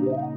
Yeah.